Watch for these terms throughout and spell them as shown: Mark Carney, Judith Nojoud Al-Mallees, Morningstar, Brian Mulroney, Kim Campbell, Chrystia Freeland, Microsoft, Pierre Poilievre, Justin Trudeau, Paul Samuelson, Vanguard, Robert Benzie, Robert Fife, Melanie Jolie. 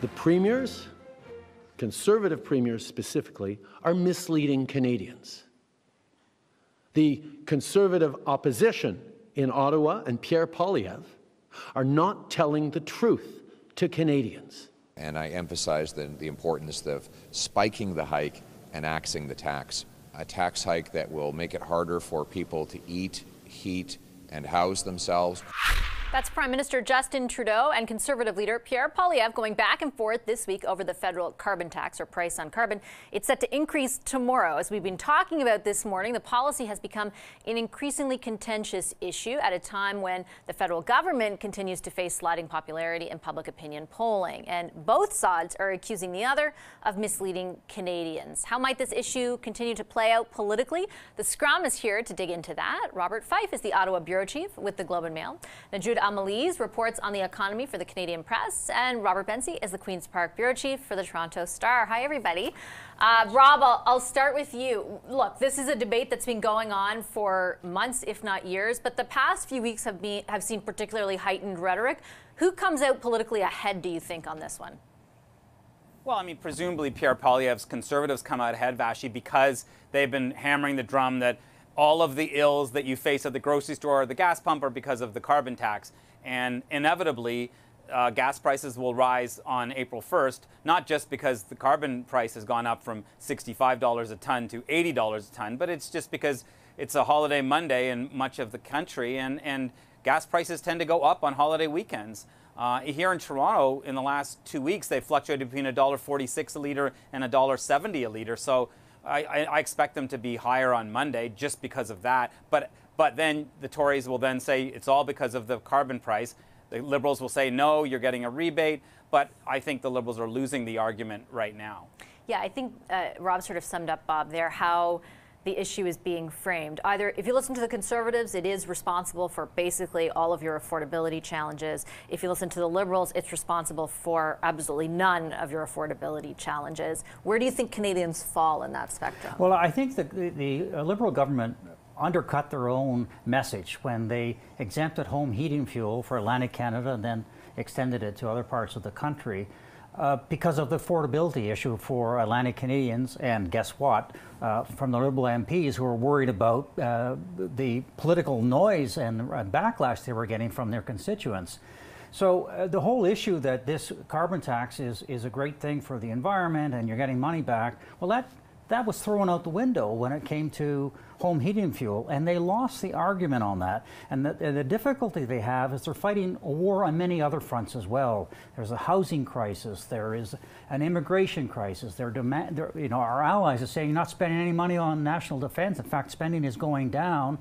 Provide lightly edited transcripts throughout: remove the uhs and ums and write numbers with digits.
The premiers, conservative premiers specifically, are misleading Canadians. The conservative opposition in Ottawa and Pierre Poilievre are not telling the truth to Canadians. And I emphasize the importance of spiking the hike and axing the tax. A tax hike that will make it harder for people to eat, heat, and house themselves. That's Prime Minister Justin Trudeau and Conservative leader Pierre Poilievre going back and forth this week over the federal carbon tax or price on carbon. It's set to increase tomorrow. As we've been talking about this morning, the policy has become an increasingly contentious issue at a time when the federal government continues to face sliding popularity in public opinion polling. And both sides are accusing the other of misleading Canadians. How might this issue continue to play out politically? The Scrum is here to dig into that. Robert Fife is the Ottawa Bureau Chief with the Globe and Mail. Nojoud Al-Mallees reports on the economy for the Canadian Press, and Robert Benzie is the Queen's Park Bureau Chief for the Toronto Star. Hi, everybody. Rob, I'll start with you. Look, this is a debate that's been going on for months, if not years, but the past few weeks have seen particularly heightened rhetoric. Who comes out politically ahead, do you think, on this one? Well, I mean, presumably Pierre Poilievre's Conservatives come out ahead, Vashi, because they've been hammering the drum that all of the ills that you face at the grocery store or the gas pump are because of the carbon tax. And inevitably, gas prices will rise on April 1st, not just because the carbon price has gone up from $65 a ton to $80 a ton, but it's just because it's a holiday Monday in much of the country, and gas prices tend to go up on holiday weekends. Here in Toronto, in the last 2 weeks, they fluctuated between $1.46 a litre and $1.70 a litre. So I expect them to be higher on Monday just because of that. But then the Tories will then say it's all because of the carbon price. The Liberals will say, no, you're getting a rebate. But I think the Liberals are losing the argument right now. Yeah, I think Rob sort of summed up, Bob, there how the issue is being framed. Either, if you listen to the Conservatives, it is responsible for basically all of your affordability challenges. If you listen to the Liberals, it's responsible for absolutely none of your affordability challenges. Where do you think Canadians fall in that spectrum? Well, I think that the Liberal government undercut their own message when they exempted home heating fuel for Atlantic Canada and then extended it to other parts of the country. Because of the affordability issue for Atlantic Canadians, and guess what, from the Liberal MPs who were worried about the political noise and backlash they were getting from their constituents. So the whole issue that this carbon tax is a great thing for the environment and you're getting money back, well, that was thrown out the window when it came to home heating fuel, and they lost the argument on that. And the difficulty they have is they're fighting a war on many other fronts as well. There's a housing crisis, there is an immigration crisis. You know, our allies are saying you're not spending any money on national defense. In fact, spending is going down.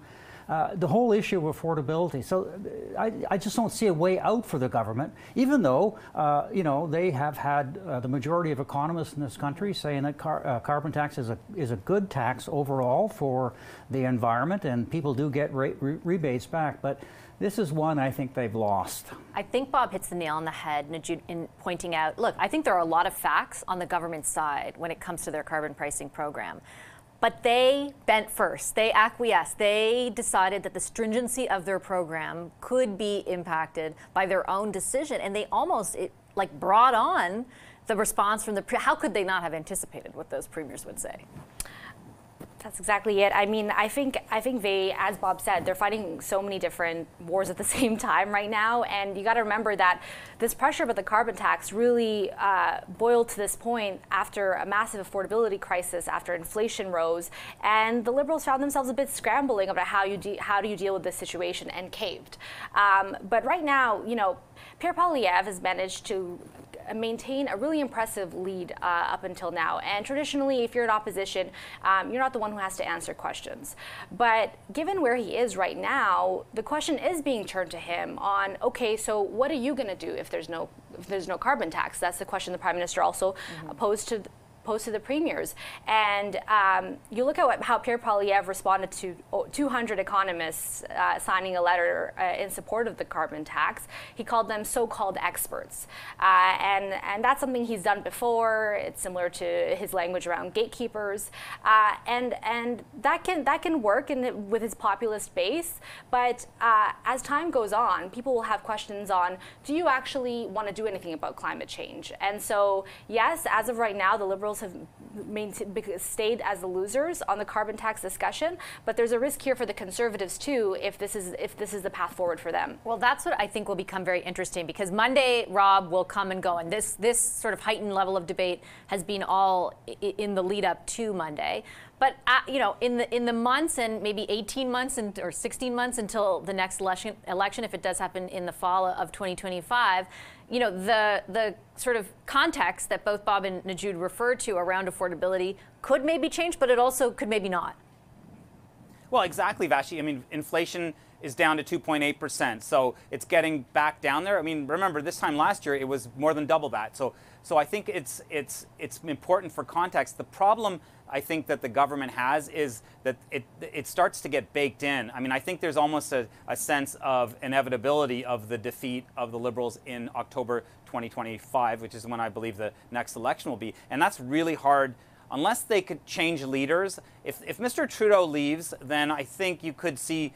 The whole issue of affordability. So I just don't see a way out for the government, even though, you know, they have had the majority of economists in this country saying that carbon tax is a good tax overall for the environment, and people do get rebates back. But this is one I think they've lost. I think Bob hits the nail on the head, Nojoud, in pointing out, look, I think there are a lot of facts on the government side when it comes to their carbon pricing program. But they bent first. They acquiesced. They decided that the stringency of their program could be impacted by their own decision. And they almost like brought on the response from the how could they not have anticipated what those premiers would say? That's exactly it. I mean, I think they, as Bob said, they're fighting so many different wars at the same time right now. And you got to remember that this pressure about the carbon tax really boiled to this point after a massive affordability crisis, after inflation rose, and the Liberals found themselves a bit scrambling about how do you deal with this situation, and caved. But right now, you know, Pierre Poilievre has managed to maintain a really impressive lead up until now. And traditionally, if you're in opposition, you're not the one who has to answer questions. But given where he is right now, the question is being turned to him on, okay, so what are you going to do if there's no carbon tax? That's the question the Prime Minister also posed to opposed to the premiers. And you look at how Pierre Poilievre responded to 200 economists signing a letter in support of the carbon tax. He called them so-called experts. And that's something he's done before. It's similar to his language around gatekeepers. And that can work with his populist base. But as time goes on, people will have questions on, do you actually want to do anything about climate change? And so, yes, as of right now, the Liberals have stayed as the losers on the carbon tax discussion. But there's a risk here for the Conservatives, too, if this is the path forward for them. Well, that's what I think will become very interesting, because Monday, Rob, will come and go. And this sort of heightened level of debate has been all in the lead up to Monday. But in the months and maybe 18 months or 16 months until the next election, if it does happen in the fall of 2025, the sort of context that both Bob and Nojoud referred to around affordability could maybe change, but it also could maybe not. Well, exactly, Vashi. I mean, inflation is down to 2.8%, so it's getting back down there. I mean, remember, this time last year it was more than double that. So I think it's important for context. The problem I think that the government has is that it starts to get baked in. I mean, I think there's almost a sense of inevitability of the defeat of the Liberals in October 2025, which is when I believe the next election will be. And that's really hard unless they could change leaders. If Mr. Trudeau leaves, then I think you could see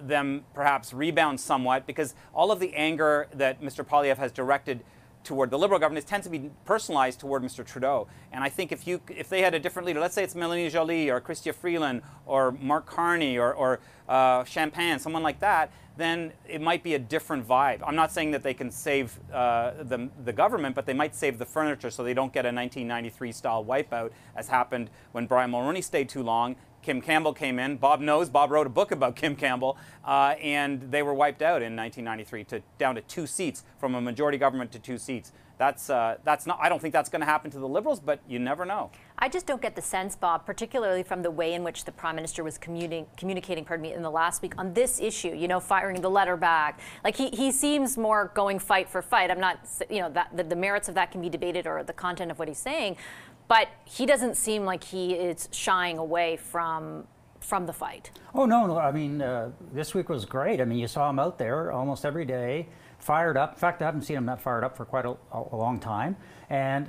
them perhaps rebound somewhat, because all of the anger that Mr. Poilievre has directed toward the Liberal government tends to be personalized toward Mr. Trudeau. And I think if they had a different leader, let's say it's Melanie Jolie or Chrystia Freeland or Mark Carney or Champagne, someone like that, then it might be a different vibe. I'm not saying that they can save the government, but they might save the furniture so they don't get a 1993-style wipeout, as happened when Brian Mulroney stayed too long. Kim Campbell came in. Bob knows. Bob wrote a book about Kim Campbell, and they were wiped out in 1993 down to 2 seats, from a majority government to 2 seats. That's not. I don't think that's going to happen to the Liberals, but you never know. I just don't get the sense, Bob, particularly from the way in which the Prime Minister was communicating, pardon me, in the last week on this issue. Firing the letter back. Like he seems more going fight for fight. I'm not. The merits of that can be debated, or the content of what he's saying. But he doesn't seem like he is shying away from the fight. Oh, no. I mean, this week was great. I mean, you saw him out there almost every day, fired up. In fact, I haven't seen him that fired up for quite a long time. And,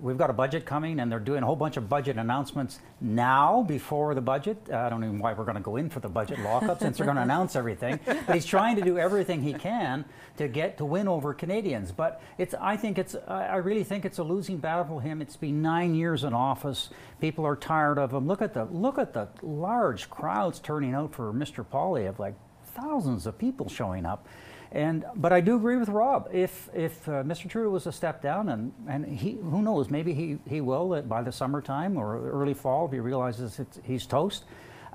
we've got a budget coming, and they're doing a whole bunch of budget announcements now before the budget. I don't even know why we're going to go in for the budget lockup since they're going to announce everything. But he's trying to do everything he can to win over Canadians. But I really think it's a losing battle for him. It's been 9 years in office. People are tired of him. Look at the large crowds turning out for Mr. Poilievre, like thousands of people showing up. But I do agree with Rob. If Mr. Trudeau was to step down, and he, who knows, maybe he will by the summertime or early fall if he realizes he's toast.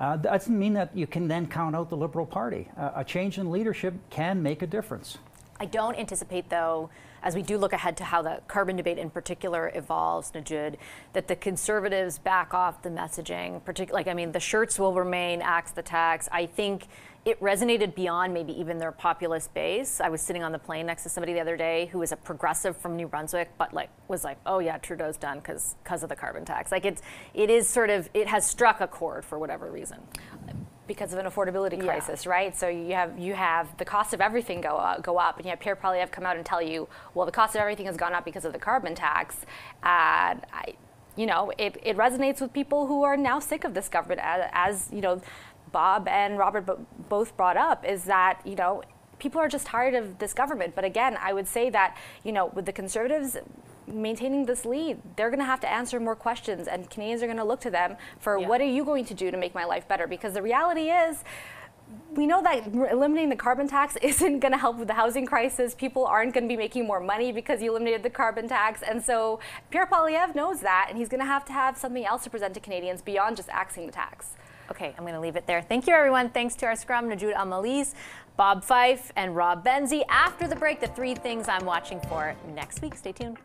That doesn't mean that you can then count out the Liberal Party. A change in leadership can make a difference. I don't anticipate, though, as we do look ahead to how the carbon debate in particular evolves, Nojoud, that the Conservatives back off the messaging. The shirts will remain, axe the tax. I think it resonated beyond maybe even their populist base. I was sitting on the plane next to somebody the other day who was a progressive from New Brunswick, but was like, oh yeah, Trudeau's done because of the carbon tax. It has struck a chord for whatever reason. Because of an affordability crisis, yeah. Right? So you have the cost of everything go up, and you have Pierre Poilievre come out and tell you, well, the cost of everything has gone up because of the carbon tax. It resonates with people who are now sick of this government, as Bob and Robert both brought up, is that people are just tired of this government. But again, I would say that with the Conservatives maintaining this lead, they're going to have to answer more questions, and Canadians are going to look to them for what are you going to do to make my life better? Because the reality is, we know that eliminating the carbon tax isn't going to help with the housing crisis. People aren't going to be making more money because you eliminated the carbon tax. And so Pierre Poilievre knows that, and he's going to have something else to present to Canadians beyond just axing the tax. Okay, I'm going to leave it there. Thank you, everyone. Thanks to our scrum, Nojoud Al-Mallees, Bob Fife, and Rob Benzie. After the break, the 3 things I'm watching for next week. Stay tuned.